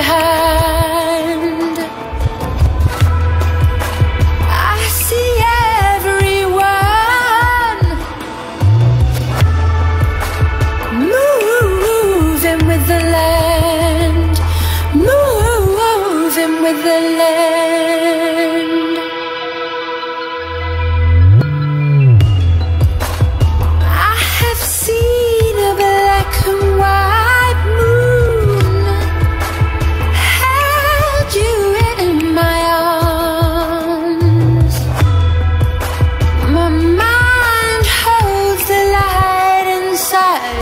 hand. I see everyone moving with the land, moving with the land. I have seen a black and white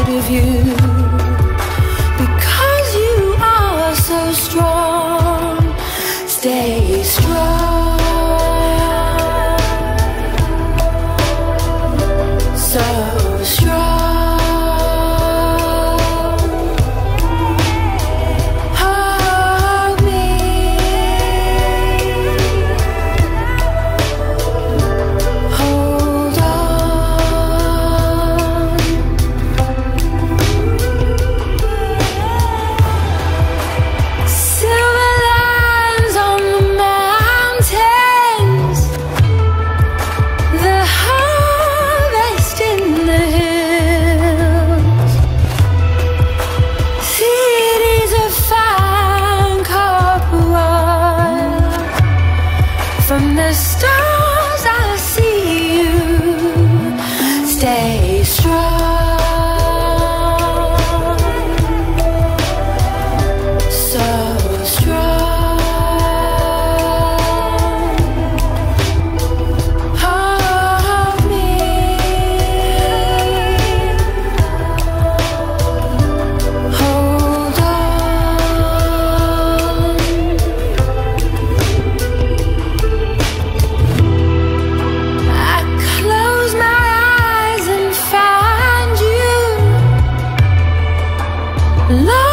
of you, because you are so strong. Stay strong, so strong. Hold me, hold on. From the stars I see you. Stay strong, so strong. Hold me, hold on. Love.